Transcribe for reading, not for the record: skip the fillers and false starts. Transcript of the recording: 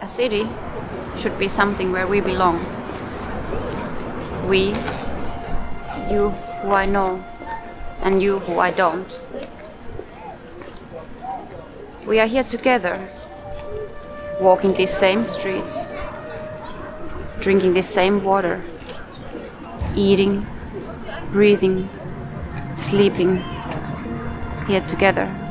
A city should be something where we belong. We, you who I know, and you who I don't. We are here together, walking these same streets, drinking the same water, eating, breathing, sleeping, here together.